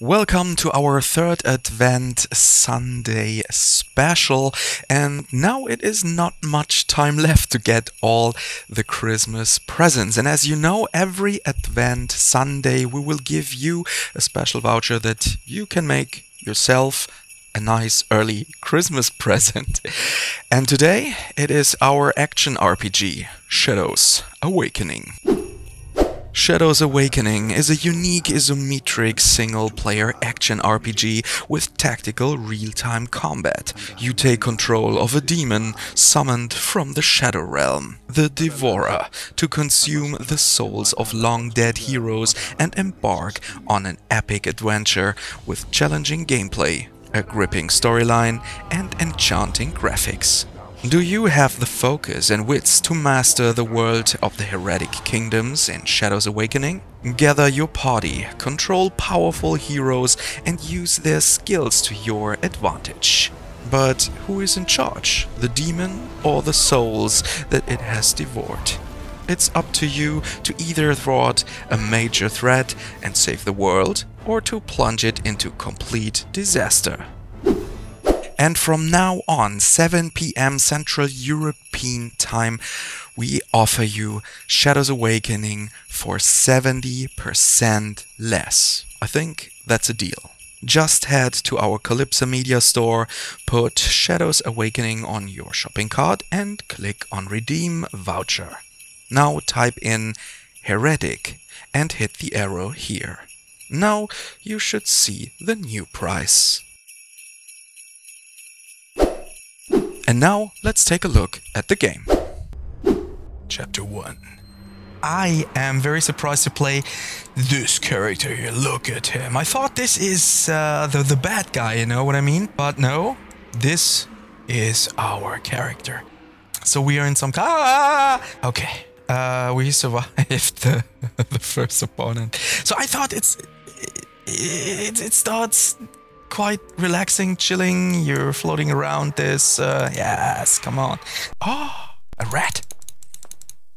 Welcome to our third Advent Sunday special, and now it is not much time left to get all the Christmas presents. And as you know, every Advent Sunday we will give you a special voucher that you can make yourself a nice early Christmas present. And today it is our action RPG, Shadows: Awakening. Shadows Awakening is a unique isometric single-player action RPG with tactical real-time combat. You take control of a demon summoned from the Shadow Realm, the Devorah, to consume the souls of long-dead heroes and embark on an epic adventure with challenging gameplay, a gripping storyline, and enchanting graphics. Do you have the focus and wits to master the world of the Heretic Kingdoms in Shadows Awakening? Gather your party, control powerful heroes and use their skills to your advantage. But who is in charge? The demon or the souls that it has devoured? It's up to you to either thwart a major threat and save the world or to plunge it into complete disaster. And from now on, 7 p.m. Central European Time, we offer you Shadows Awakening for 70% less. I think that's a deal. Just head to our Kalypso Media store, put Shadows Awakening on your shopping cart and click on Redeem Voucher. Now type in Heretic and hit the arrow here. Now you should see the new price. And now, let's take a look at the game. Chapter 1. I am very surprised to play this character here. Look at him. I thought this is the bad guy, you know what I mean? But no, this is our character. So we are in some... Okay, we survived the first opponent. So I thought it starts... quite relaxing, chilling, you're floating around this, yes, come on. Oh, a rat.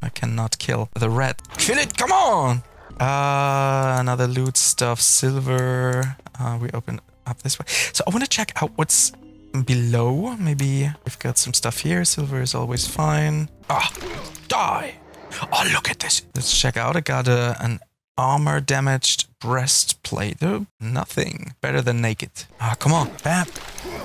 I cannot kill the rat. Kill it, come on! Another loot stuff, silver. We open up this way. So I want to check out what's below. Maybe we've got some stuff here. Silver is always fine. Ah, die! Oh, look at this. Let's check out. I got an armor damaged breastplate. Oh, nothing. Better than naked. Ah, come on. Bam.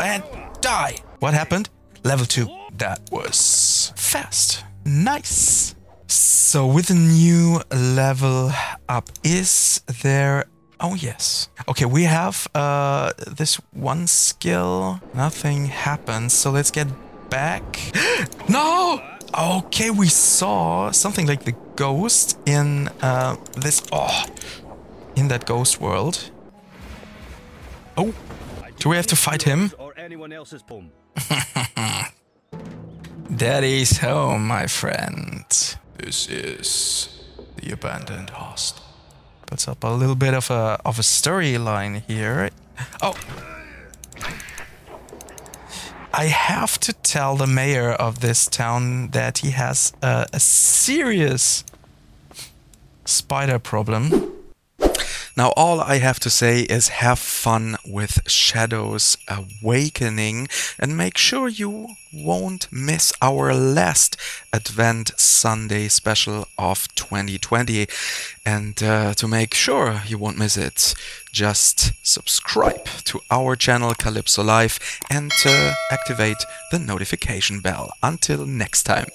And die. What happened? Level 2. That was fast. Nice. So with the new level up, is there... Oh, yes. Okay, we have this one skill. Nothing happens. So let's get back. No! Okay, we saw something like the ghost in in that ghost world. Oh, do we have to fight him? Daddy's home, my friend. This is the abandoned host. Puts up a little bit of a storyline here. Oh. I have to tell the mayor of this town that he has a serious spider problem. Now all I have to say is have fun with Shadows Awakening and make sure you won't miss our last Advent Sunday special of 2020. And to make sure you won't miss it, just subscribe to our channel Kalypso Live and activate the notification bell. Until next time.